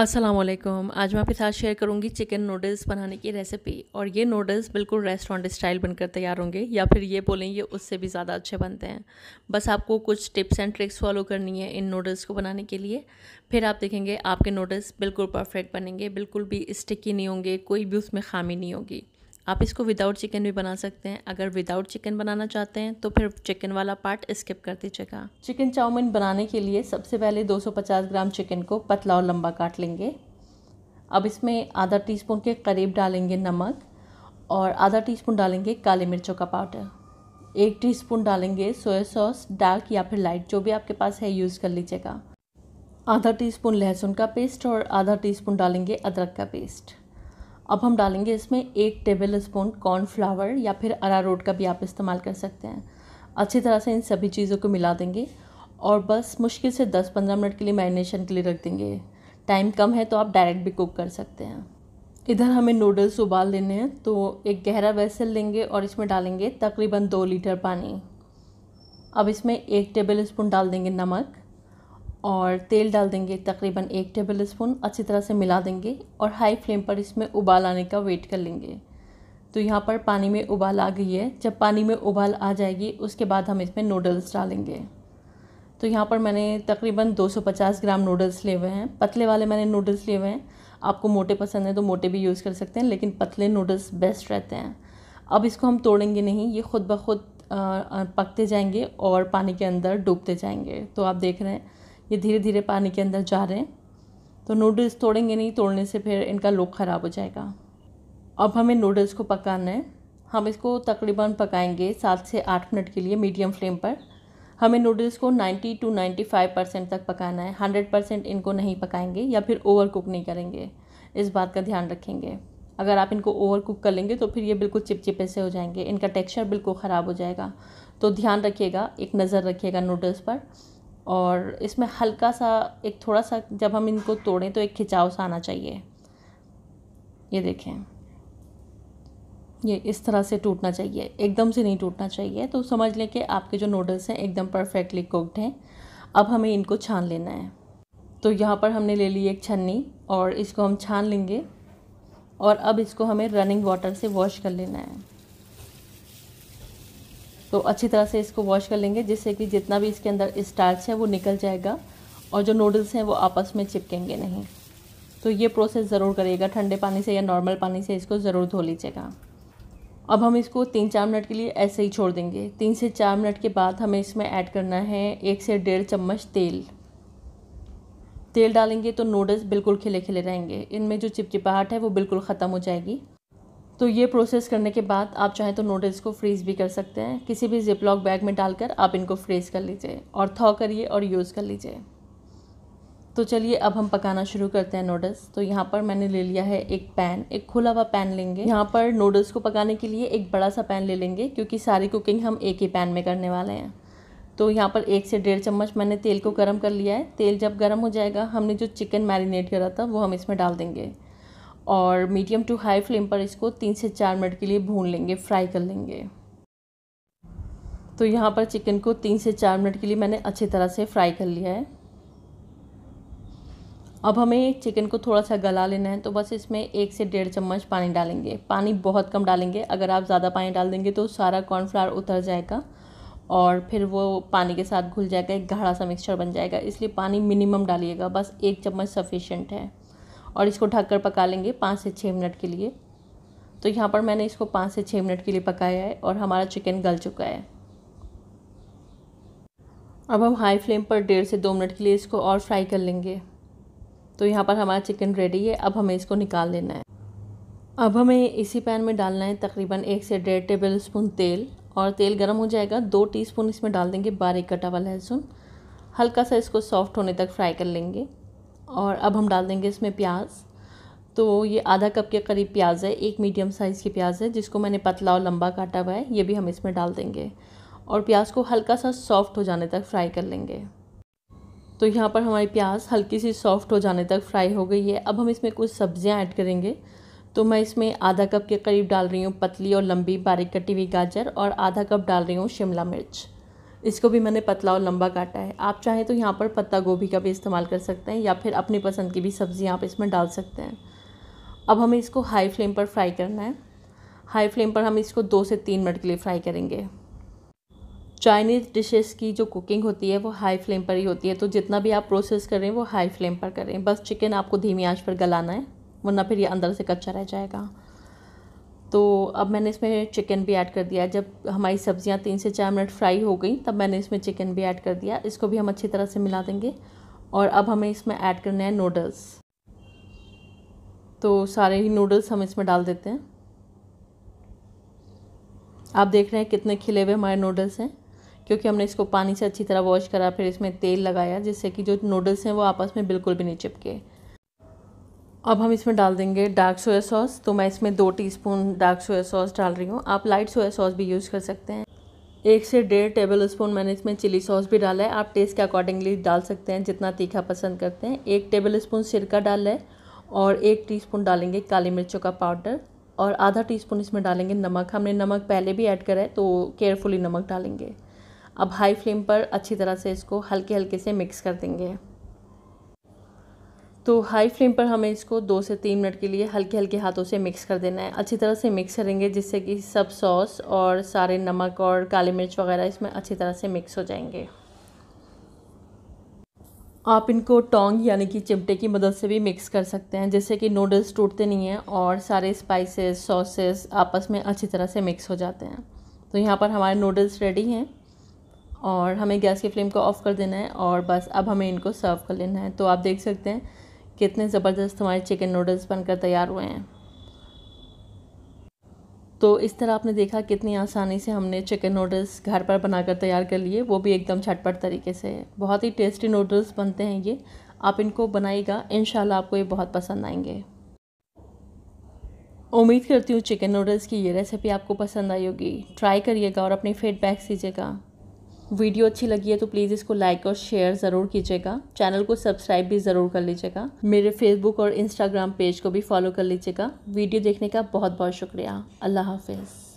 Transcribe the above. अस्सलामुअलैकुम। आज मैं आपके साथ शेयर करूंगी चिकन नूडल्स बनाने की रेसिपी। और ये नूडल्स बिल्कुल रेस्टोरेंट स्टाइल बनकर तैयार होंगे, या फिर ये बोलेंगे उससे भी ज़्यादा अच्छे बनते हैं। बस आपको कुछ टिप्स एंड ट्रिक्स फॉलो करनी है इन नूडल्स को बनाने के लिए, फिर आप देखेंगे आपके नूडल्स बिल्कुल परफेक्ट बनेंगे, बिल्कुल भी स्टिकी नहीं होंगे, कोई भी उसमें खामी नहीं होगी। आप इसको विदाउट चिकन भी बना सकते हैं। अगर विदाउट चिकन बनाना चाहते हैं तो फिर चिकन वाला पार्ट स्किप कर दीजिएगा। चिकन चाउमीन बनाने के लिए सबसे पहले 250 ग्राम चिकन को पतला और लंबा काट लेंगे। अब इसमें आधा टीस्पून के करीब डालेंगे नमक और आधा टीस्पून डालेंगे काली मिर्चों का पाउडर। 1 टीस्पून डालेंगे सोया सॉस, डार्क या फिर लाइट जो भी आपके पास है यूज़ कर लीजिएगा। आधा टीस्पून लहसुन का पेस्ट और आधा टीस्पून डालेंगे अदरक का पेस्ट। अब हम डालेंगे इसमें 1 टेबल स्पून कॉर्नफ्लावर या फिर अरारोट का भी आप इस्तेमाल कर सकते हैं। अच्छी तरह से इन सभी चीज़ों को मिला देंगे और बस मुश्किल से 10-15 मिनट के लिए मैरिनेशन के लिए रख देंगे। टाइम कम है तो आप डायरेक्ट भी कुक कर सकते हैं। इधर हमें नूडल्स उबाल लेने हैं, तो एक गहरा वेसल लेंगे और इसमें डालेंगे तकरीबन 2 लीटर पानी। अब इसमें 1 टेबल स्पून डाल देंगे नमक और तेल डाल देंगे तकरीबन 1 टेबल स्पून। अच्छी तरह से मिला देंगे और हाई फ्लेम पर इसमें उबाल आने का वेट कर लेंगे। तो यहाँ पर पानी में उबाल आ गई है। जब पानी में उबाल आ जाएगी उसके बाद हम इसमें नूडल्स डालेंगे। तो यहाँ पर मैंने तकरीबन 250 ग्राम नूडल्स लिए हुए हैं। पतले वाले मैंने नूडल्स लिए हुए हैं, आपको मोटे पसंद हैं तो मोटे भी यूज़ कर सकते हैं, लेकिन पतले नूडल्स बेस्ट रहते हैं। अब इसको हम तोड़ेंगे नहीं, ये खुद ब खुद पकते जाएंगे और पानी के अंदर डूबते जाएंगे। तो आप देख रहे हैं ये धीरे धीरे पानी के अंदर जा रहे हैं। तो नूडल्स तोड़ेंगे नहीं, तोड़ने से फिर इनका लुक ख़राब हो जाएगा। अब हमें नूडल्स को पकाना है। हम इसको तकरीबन पकाएंगे 7 से 8 मिनट के लिए मीडियम फ्लेम पर। हमें नूडल्स को 90 से 95% तक पकाना है। 100% इनको नहीं पकाएंगे या फिर ओवर कुक नहीं करेंगे, इस बात का ध्यान रखेंगे। अगर आप इनको ओवर कुक कर लेंगे तो फिर ये बिल्कुल चिपचिपे से हो जाएंगे, इनका टेक्स्चर बिल्कुल ख़राब हो जाएगा। तो ध्यान रखिएगा, एक नज़र रखिएगा नूडल्स पर। और इसमें हल्का सा एक थोड़ा सा जब हम इनको तोड़ें तो एक खिंचाव सा आना चाहिए। ये देखें, ये इस तरह से टूटना चाहिए, एकदम से नहीं टूटना चाहिए। तो समझ लें कि आपके जो नूडल्स हैं एकदम परफेक्टली कुक्ड हैं। अब हमें इनको छान लेना है। तो यहाँ पर हमने ले ली एक छन्नी और इसको हम छान लेंगे। और अब इसको हमें रनिंग वाटर से वॉश कर लेना है। तो अच्छी तरह से इसको वॉश कर लेंगे, जिससे कि जितना भी इसके अंदर स्टार्च है वो निकल जाएगा और जो नूडल्स हैं वो आपस में चिपकेंगे नहीं। तो ये प्रोसेस ज़रूर करिएगा, ठंडे पानी से या नॉर्मल पानी से इसको ज़रूर धो लीजिएगा। अब हम इसको 3-4 मिनट के लिए ऐसे ही छोड़ देंगे। 3 से 4 मिनट के बाद हमें इसमें ऐड करना है 1 से 1.5 चम्मच तेल। तेल डालेंगे तो नूडल्स बिल्कुल खिले खिले रहेंगे, इनमें जो चिपचिपाहट है वो बिल्कुल ख़त्म हो जाएगी। तो ये प्रोसेस करने के बाद आप चाहें तो नूडल्स को फ्रीज़ भी कर सकते हैं। किसी भी जिपलॉक बैग में डालकर आप इनको फ्रीज़ कर लीजिए और थॉ करिए और यूज़ कर लीजिए। तो चलिए अब हम पकाना शुरू करते हैं नूडल्स। तो यहाँ पर मैंने ले लिया है एक पैन, एक खुला हुआ पैन लेंगे। यहाँ पर नूडल्स को पकाने के लिए एक बड़ा सा पैन ले लेंगे, क्योंकि सारी कुकिंग हम एक ही पैन में करने वाले हैं। तो यहाँ पर 1 से 1.5 चम्मच मैंने तेल को गर्म कर लिया है। तेल जब गर्म हो जाएगा हमने जो चिकन मैरिनेट करा था वो हम इसमें डाल देंगे और मीडियम टू हाई फ्लेम पर इसको 3 से 4 मिनट के लिए भून लेंगे, फ्राई कर लेंगे। तो यहाँ पर चिकन को 3 से 4 मिनट के लिए मैंने अच्छी तरह से फ्राई कर लिया है। अब हमें चिकन को थोड़ा सा गला लेना है, तो बस इसमें 1 से 1.5 चम्मच पानी डालेंगे। पानी बहुत कम डालेंगे, अगर आप ज़्यादा पानी डाल देंगे तो सारा कॉर्नफ्लावर उतर जाएगा और फिर वो पानी के साथ घुल जाएगा, एक गाढ़ा सा मिक्सचर बन जाएगा। इसलिए पानी मिनिमम डालिएगा, बस 1 चम्मच सफिशेंट है। और इसको ढककर पका लेंगे 5 से 6 मिनट के लिए। तो यहाँ पर मैंने इसको 5 से 6 मिनट के लिए पकाया है और हमारा चिकन गल चुका है। अब हम हाई फ्लेम पर 1.5 से 2 मिनट के लिए इसको और फ्राई कर लेंगे। तो यहाँ पर हमारा चिकन रेडी है। अब हमें इसको निकाल लेना है। अब हमें इसी पैन में डालना है तकरीबन 1 से 1.5 टेबल स्पून तेल। और तेल गर्म हो जाएगा, 2 टीस्पून इसमें डाल देंगे बारीक कटा हुआ लहसुन। हल्का सा इसको सॉफ्ट होने तक फ्राई कर लेंगे। और अब हम डाल देंगे इसमें प्याज। तो ये आधा कप के करीब प्याज है, एक मीडियम साइज़ की प्याज है जिसको मैंने पतला और लंबा काटा हुआ है, ये भी हम इसमें डाल देंगे। और प्याज को हल्का सा सॉफ्ट हो जाने तक फ्राई कर लेंगे। तो यहाँ पर हमारी प्याज हल्की सी सॉफ्ट हो जाने तक फ्राई हो गई है। अब हम इसमें कुछ सब्जियाँ ऐड करेंगे। तो मैं इसमें आधा कप के करीब डाल रही हूँ पतली और लंबी बारीक कटी हुई गाजर और आधा कप डाल रही हूँ शिमला मिर्च। इसको भी मैंने पतला और लंबा काटा है। आप चाहें तो यहाँ पर पत्ता गोभी का भी इस्तेमाल कर सकते हैं या फिर अपनी पसंद की भी सब्ज़ियाँ आप इसमें डाल सकते हैं। अब हमें इसको हाई फ्लेम पर फ्राई करना है। हाई फ्लेम पर हम इसको 2 से 3 मिनट के लिए फ्राई करेंगे। चाइनीज़ डिशेस की जो कुकिंग होती है वो हाई फ्लेम पर ही होती है, तो जितना भी आप प्रोसेस करें वो हाई फ्लेम पर करें। बस चिकन आपको धीमी आंच पर गलाना है, वरना फिर ये अंदर से कच्चा रह जाएगा। तो अब मैंने इसमें चिकन भी ऐड कर दिया। जब हमारी सब्ज़ियाँ 3 से 4 मिनट फ्राई हो गई तब मैंने इसमें चिकन भी ऐड कर दिया। इसको भी हम अच्छी तरह से मिला देंगे। और अब हमें इसमें ऐड करना है नूडल्स, तो सारे ही नूडल्स हम इसमें डाल देते हैं। आप देख रहे हैं कितने खिले हुए हमारे नूडल्स हैं, क्योंकि हमने इसको पानी से अच्छी तरह वॉश करा, फिर इसमें तेल लगाया जिससे कि जो नूडल्स हैं वो आपस में बिल्कुल भी नहीं चिपके। अब हम इसमें डाल देंगे डार्क सोया सॉस, तो मैं इसमें 2 टीस्पून डार्क सोया सॉस डाल रही हूँ। आप लाइट सोया सॉस भी यूज़ कर सकते हैं। 1 से 1.5 टेबल स्पून मैंने इसमें चिली सॉस भी डाला है। आप टेस्ट के अकॉर्डिंगली डाल सकते हैं जितना तीखा पसंद करते हैं। 1 टेबल स्पून सिरका डाला है और 1 टीस्पून डालेंगे काली मिर्चों का पाउडर और आधा टीस्पून इसमें डालेंगे नमक। हमने नमक पहले भी ऐड करा है, तो केयरफुली नमक डालेंगे। अब हाई फ्लेम पर अच्छी तरह से इसको हल्के हल्के से मिक्स कर देंगे। तो हाई फ्लेम पर हमें इसको 2 से 3 मिनट के लिए हल्के हल्के हाथों से मिक्स कर देना है। अच्छी तरह से मिक्स करेंगे जिससे कि सब सॉस और सारे नमक और काली मिर्च वगैरह इसमें अच्छी तरह से मिक्स हो जाएंगे। आप इनको टोंग यानी कि चिमटे की मदद से भी मिक्स कर सकते हैं, जिससे कि नूडल्स टूटते नहीं हैं और सारे स्पाइसेस सॉसेस आपस में अच्छी तरह से मिक्स हो जाते हैं। तो यहाँ पर हमारे नूडल्स रेडी हैं और हमें गैस की फ्लेम को ऑफ़ कर देना है और बस अब हमें इनको सर्व कर लेना है। तो आप देख सकते हैं कितने ज़बरदस्त हमारे चिकन नूडल्स बनकर तैयार हुए हैं। तो इस तरह आपने देखा कितनी आसानी से हमने चिकन नूडल्स घर पर बनाकर तैयार कर लिए, वो भी एकदम झटपट तरीके से। बहुत ही टेस्टी नूडल्स बनते हैं ये। आप इनको बनाइएगा, इंशाल्लाह आपको ये बहुत पसंद आएंगे। उम्मीद करती हूँ चिकन नूडल्स की ये रेसिपी आपको पसंद आई होगी। ट्राई करिएगा और अपनी फीडबैक्स दीजिएगा। वीडियो अच्छी लगी है तो प्लीज़ इसको लाइक और शेयर ज़रूर कीजिएगा। चैनल को सब्सक्राइब भी ज़रूर कर लीजिएगा। मेरे फेसबुक और इंस्टाग्राम पेज को भी फॉलो कर लीजिएगा। वीडियो देखने का बहुत बहुत शुक्रिया। अल्लाह हाफिज़।